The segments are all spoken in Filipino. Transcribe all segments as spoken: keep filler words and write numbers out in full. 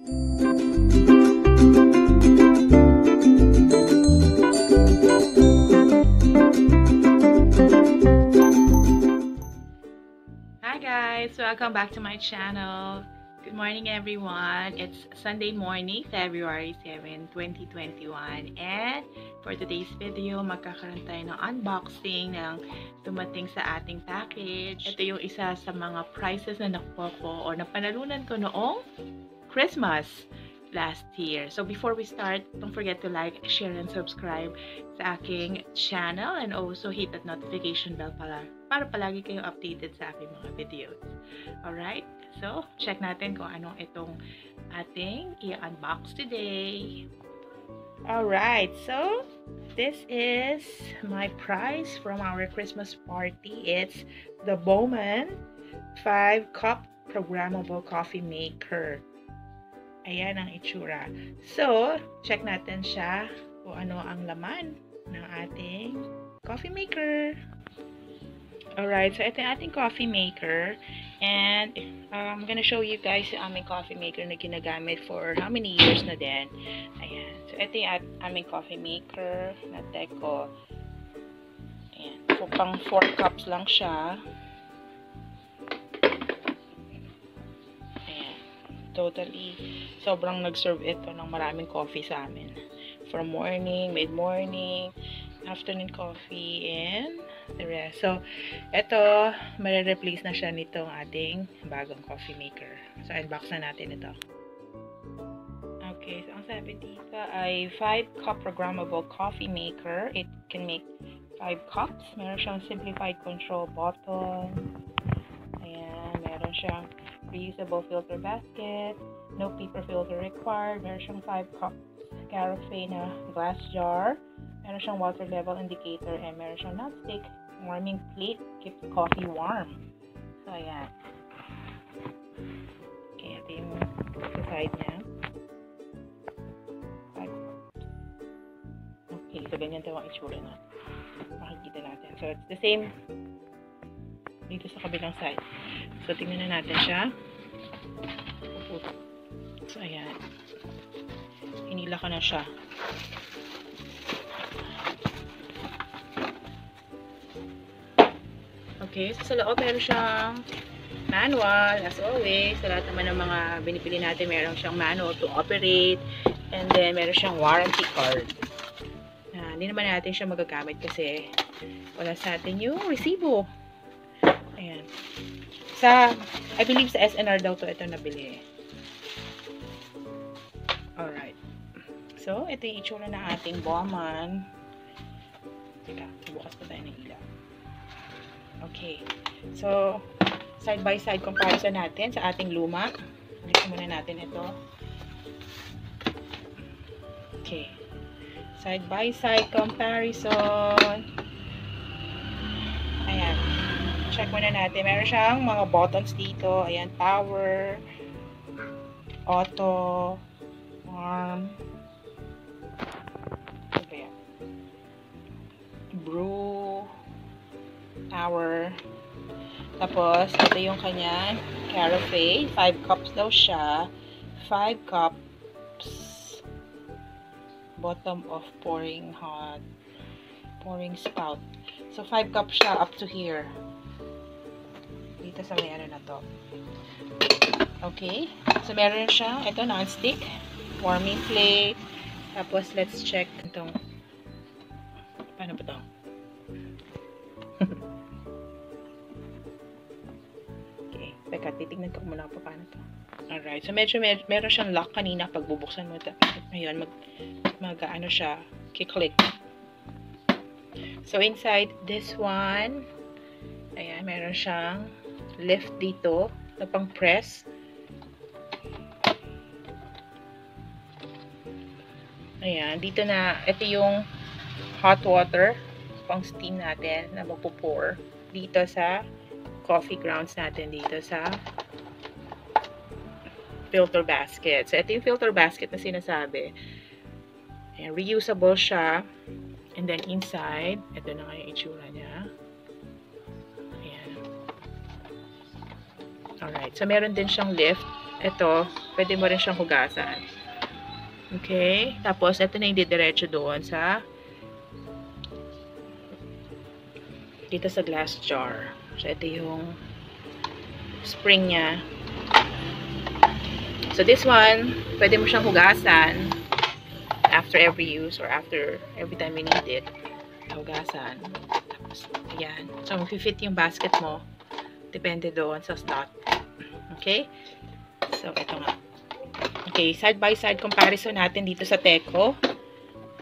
Hi guys, welcome back to my channel. Good morning everyone. It's Sunday morning, February seventh, twenty twenty-one. And for today's video, magkakaroon tayo ng unboxing ng dumating sa ating package. Ito yung isa sa mga prizes na nakuha ko or napanalunan ko noong Christmas last year. So before we start, don't forget to like, share, and subscribe sa aking channel. And also hit that notification bell para, para palagi kayong updated sa aking mga videos. Alright? So, check natin kung anong itong ating i-unbox today. Alright, so this is my prize from our Christmas party. It's the Baumann five cup Programmable Coffee Maker. Ayan ang itsura. So, check natin siya kung ano ang laman ng ating coffee maker. Alright, so ito yung ating coffee maker. And um, I'm gonna show you guys yung aming coffee maker na ginagamit for how many years na din. Ayan. So ito yung at, aming coffee maker na Teco. Ayan. So pang four cups lang siya. Ayan. Totally, sobrang nag-serve ito ng maraming coffee sa amin. From morning, mid-morning, afternoon coffee, and the rest. So, ito, mare-replace na siya nitong ating bagong coffee maker. So, unbox na natin ito. Okay, so ang sabi dito ay five cup programmable coffee maker. It can make five cups. Meron siyang simplified control bottle. Ayan, meron siyang reusable filter basket. No paper filter required. Meron siyang five cups. Carafe na glass jar. Meron siyang water level indicator and meron siyang nonstick warming plate. Keeps coffee warm. So, ayan. Okay, ito yung sa side niya. Okay, so ganyan ito ang itsura na. Makikita natin. So, it's the same dito sa kabilang side. So, tingnan na natin siya. So, ayan. Hinila ko na siya. Okay, so sa loob meron siyang manual as always. Sa lahat naman ng mga binipili natin, meron siyang manual to operate and then meron siyang warranty card. Na, hindi naman natin siya magagamit kasi wala sa atin yung resibo. Ayan. Sa, I believe sa S and R daw to ito nabili. Alright. So, ito yung itsura ng ating Baumann. Teka, bukas pa tayo ng ilaw. Okay, so side by side comparison natin sa ating luma. Alisin muna natin ito. Okay, side by side comparison. Ayan, check muna natin. Meron siyang mga buttons dito. Ayan, power, auto, warm, brew, hour. Tapos, ito yung kanya carafe. five cups daw siya. five cups. Bottom of pouring hot. Pouring spout. So, five cups siya up to here. Dito sa may ano na to. Okay. So, meron siya. Ito, non-stick. Warming plate. Tapos, let's check itong paano ba ito? Teka, titignan ko muna pa paano ito. Alright, so medyo mer meron siyang lock kanina pag bubuksan mo ito. Ngayon, mag, mag ano siya, kiklik. So, inside this one, ayan, meron siyang lift dito na pang press. Ayan, dito na, ito yung hot water, pang steam natin na magpo-pour dito sa coffee grounds natin dito sa filter basket. So, ito yung filter basket na sinasabi. Ayan, reusable siya. And then, inside, ito na nga yung itsura niya. Ayan. Alright. So, meron din siyang lift. Ito, pwede mo rin siyang hugasan. Okay? Tapos, ito na yung didiretso doon sa dito sa glass jar. So, ito yung spring niya. So, this one, pwede mo siyang hugasan after every use or after every time you need it. Hugasan. Tapos, ayan. So, mag-fit yung basket mo. Depende doon sa slot. Okay? So, ito nga. Okay, side-by-side side comparison natin dito sa Teco.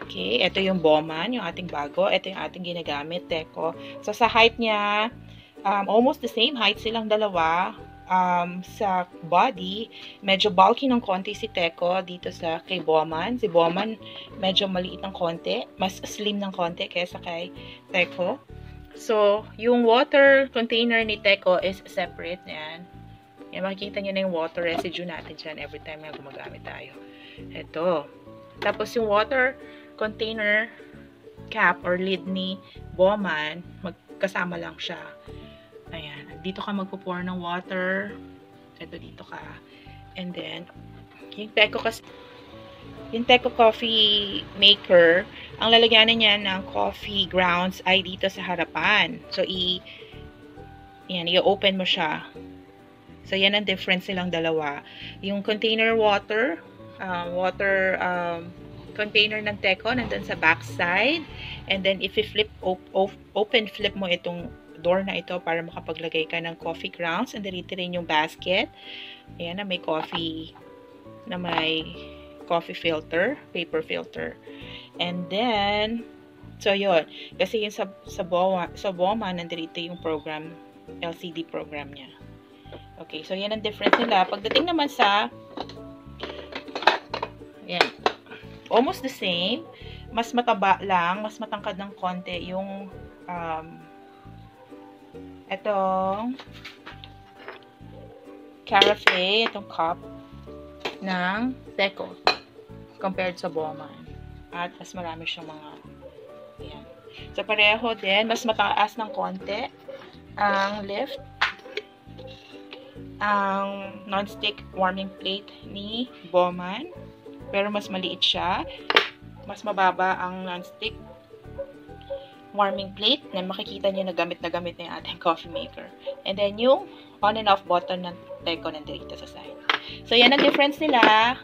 Okay, ito yung Baumann, yung ating bago. Ito yung ating ginagamit, Teco. So, sa height niya, um, almost the same height silang dalawa. Um, sa body, medyo bulky ng konti si Teco dito sa kay Baumann. Si Baumann, medyo maliit ng konti. Mas slim ng konti kaysa kay Teco. So, yung water container ni Teco is separate na yan. Yan, makikita nyo na yung water residue natin dyan every time na gumagamit tayo. Ito. Tapos yung water container cap or lid ni Baumann, magkasama lang siya. Ayan. Dito ka magpo-pour ng water. Ito dito ka. And then, yung Teco kasi, yung Teco coffee maker, ang lalagyanan niya ng coffee grounds ay dito sa harapan. So, i, yan, i-open mo siya. So, yan ang difference nilang dalawa. Yung container water, uh, water um, container ng Teco, nandun sa back side. And then, if you flip, op op open flip mo itong door na ito para makapaglagay ka ng coffee grounds. And then, dito rin yung basket. Ayan, na may coffee, na may coffee filter, paper filter. And then, so yun. Kasi yung sa, sa, Baumann, sa Baumann, nandito yung program, L C D program niya. Okay, so yan ang difference nila. Pagdating naman sa yan, almost the same. Mas mataba lang, mas matangkad ng konti yung um, etong carafe, etong cup ng Teco compared sa Baumann. At mas marami siyang mga yan. So pareho din, mas mataas ng konti ang lift. Ang non-stick warming plate ni Baumann. Pero mas maliit siya. Mas mababa ang non-stick warming plate na makikita niyo na gamit na gamit na yung ating coffee maker. And then yung on and off button ng Teco nandito sa side. So yan ang difference nila.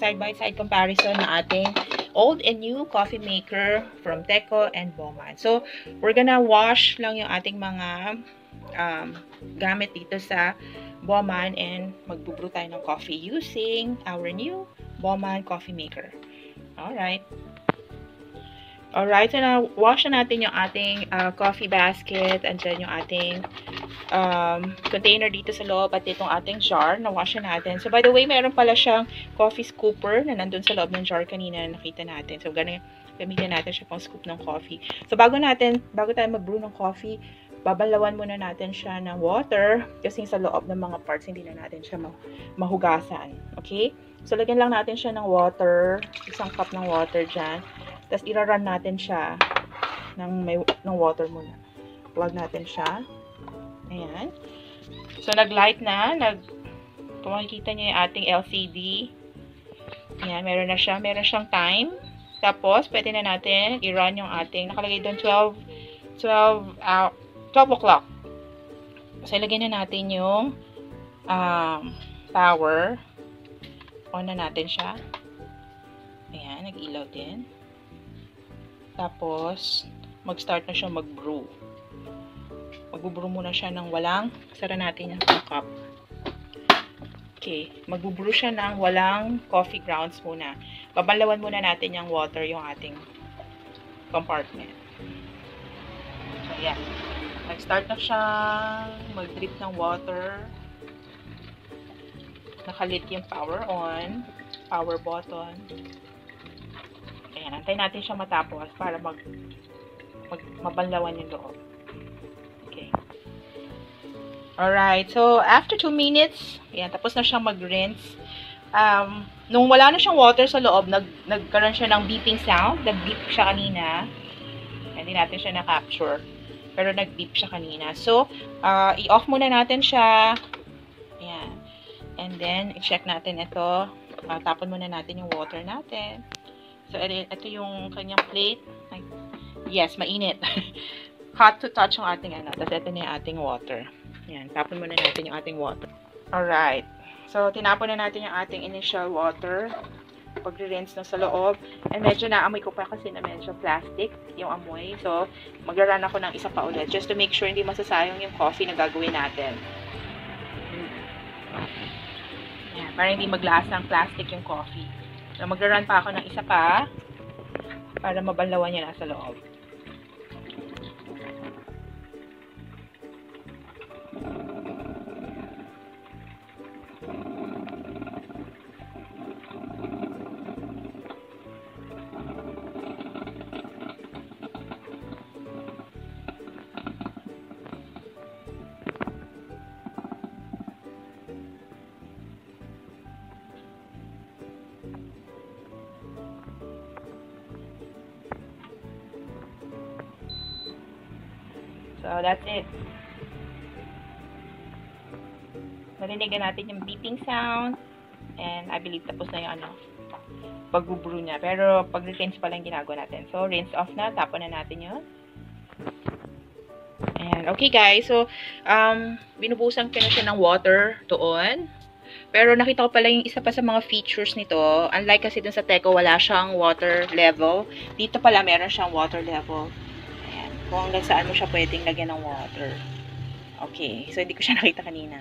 Side-by-side comparison ng ating old and new coffee maker from Teco and Baumann. So we're gonna wash lang yung ating mga um, gamit dito sa Baumann and magbubrew tayo ng coffee using our new Baumann coffee maker. Alright. Alright, so na-wash na natin yung ating uh, coffee basket. Andyan yung ating um, container dito sa loob at itong ating jar. Na-wash na natin. So, by the way, meron pala siyang coffee scooper na nandun sa loob ng jar kanina na nakita natin. So, ganun, gamitin natin siya pang scoop ng coffee. So, bago natin, bago tayo mag-brew ng coffee, babalawan muna natin siya ng water kasi sa loob ng mga parts hindi na natin siya mahugasan. Okay? So, lagyan lang natin siya ng water. Isang cup ng water dyan. Tapos, irarun natin siya ng, may, ng water muna. Plug natin siya. Ayan. So, nag-light na. Nag, kung makikita niyo yung ating L C D. Ayan. Meron na siya. Meron siyang time. Tapos, pwede na natin irun yung ating nakalagay doon twelve, twelve hours. twelve o'clock. So, ilagay na natin yung um, power. On na natin siya. Ayan, nag-ilaw din. Tapos, mag-start na siya mag-brew. Mag-brew muna siya ng walang, sara natin yung cup. Okay, mag-brew siya ng walang coffee grounds muna. Babalawan muna natin yung water, yung ating compartment. So, ayan. Nag-start na siya, mag-drip ng water. Nakalit yung power on, power button. Ayan, antay natin siya matapos para mag, mag mabanlawan yung loob. Okay. Alright, so after two minutes, ayan, tapos na siyang mag-rinse. Um, nung wala na siyang water sa loob, nag, nagkaroon siya ng beeping sound. Nag-beep siya kanina. Hindi natin siya na-capture. Pero nag-beep siya kanina. So, uh, i-off muna natin siya. And then, i-check natin ito. Uh, tapon muna natin yung water natin. So, ito yung kanyang plate. Ay, yes, mainit. Hot to touch yung ating ano. Tapos, ito na yung ating water. Yan, tapon muna natin yung ating water. Alright. So, tinapon na natin yung ating initial water. Pag-rinse na sa loob. And medyo naamoy ko pa kasi na medyo plastic yung amoy. So, mag-run ako ng isa pa ulit. Just to make sure hindi masasayang yung coffee na gagawin natin. Para hindi maglasa ang plastic yung coffee. So, mag-run pa ako ng isa pa para mabalawan niya na sa loob. So, that's it. Narinig na natin yung beeping sound. And I believe tapos na yung ano, pag-brew niya. Pero pag-rinse pa lang ginagawa natin. So, rinse off na. Tapon na natin yun. And, okay guys. So, um, binubusan ko na siya ng water doon. Pero nakita ko pala yung isa pa sa mga features nito. Unlike kasi dun sa Teco, wala siyang water level. Dito pala meron siyang water level. Kung hanggang saan mo siya pwedeng lagyan ng water. Okay. So, hindi ko siya nakita kanina.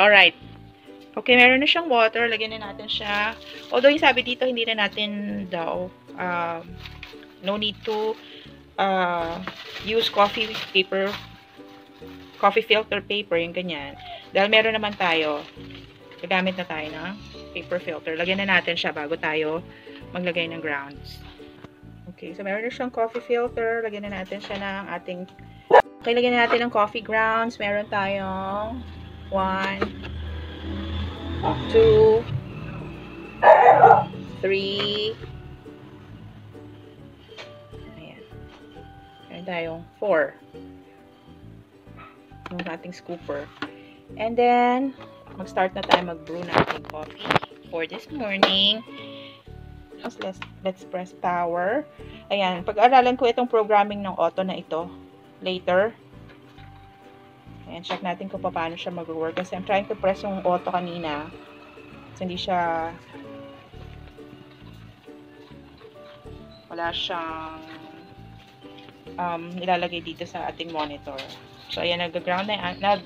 Alright. Okay, meron na siyang water. Lagyan na natin siya. Although, yung sabi dito, hindi na natin daw. Um, no need to uh, use coffee paper. Coffee filter paper. Yung ganyan. Dahil meron naman tayo. Nagamit na tayo ng paper filter. Lagyan na natin siya bago tayo maglagay ng grounds. Okay, so meron na siyang coffee filter. Lagyan na natin siya ng ating... Okay, lagyan na natin ng coffee grounds. Meron tayong one, two, three. Ayan. Meron tayong four. Yung ating scooper. And then, mag-start na tayo mag-brew na ating coffee for this morning. Let's, let's press power. Ayan, pag-aralan ko itong programming ng auto na ito later. Ayan, check natin kung paano siya mag-work. Kasi I'm trying to press yung auto kanina. So, hindi siya... Wala siyang um, ilalagay dito sa ating monitor. So, ayan, nag-ground na yan. Nag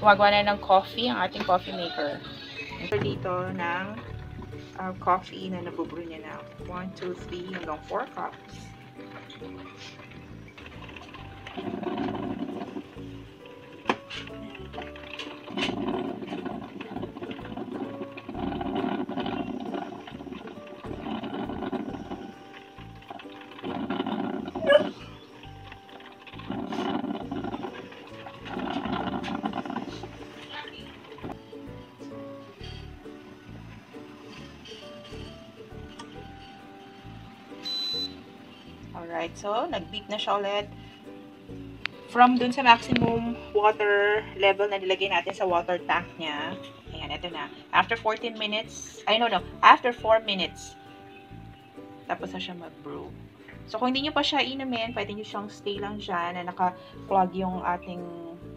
Wagawa na ng coffee, ang ating coffee maker. Dito ng Uh, coffee na nabubrew niya na one, two, three hanggang four cups. Alright, so, nag-beep na siya ulit. From dun sa maximum water level na nilagay natin sa water tank niya. Ayan, ito na. After fourteen minutes, I don't know, after four minutes, tapos na siya mag-brew. So, kung hindi nyo pa siya inumin, pwede nyo siyang stay lang dyan na naka-plug yung ating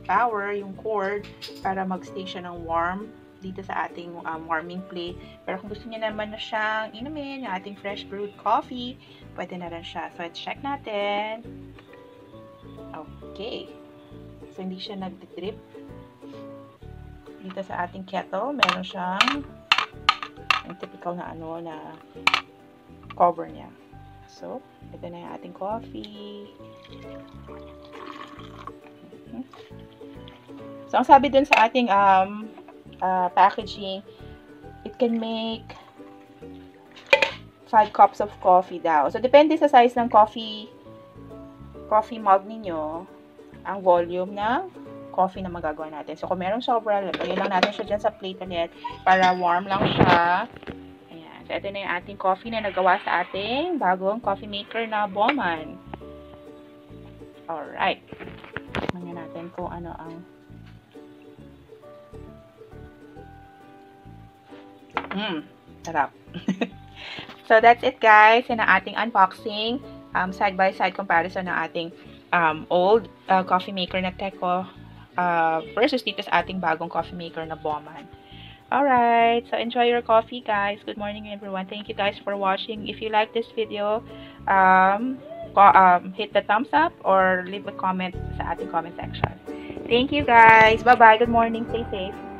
power, yung cord, para mag-stay siya ng warm dito sa ating um, warming plate. Pero kung gusto niyo naman na siyang inumin, yung ating fresh brewed coffee, pwede na rin siya. So, let's check natin. Okay. So, hindi siya nag-drip. Dito sa ating kettle, meron siyang yung typical na ano, na cover niya. So, ito na yung ating coffee. Okay. So, ang sabi dun sa ating um, Uh, packaging, it can make five cups of coffee daw. So, depende sa size ng coffee coffee mug ninyo, ang volume ng coffee na magagawa natin. So, kung merong sobra, lagyan lang natin siya dyan sa plate ulit para warm lang siya. Ayan. So, ito na yung ating coffee na nagawa sa ating bagong coffee maker na Baumann. Alright. Tingnan natin kung ano ang Mm, sarap. So that's it guys, yun ang ating unboxing, um, side by side comparison ng ating um, old uh, coffee maker na Teco uh, versus dito sa ating bagong coffee maker na Baumann. Alright, so enjoy your coffee guys. Good morning everyone. Thank you guys for watching. If you like this video, um, um, hit the thumbs up or leave a comment sa ating comment section. Thank you guys. Bye bye. Good morning. Stay safe.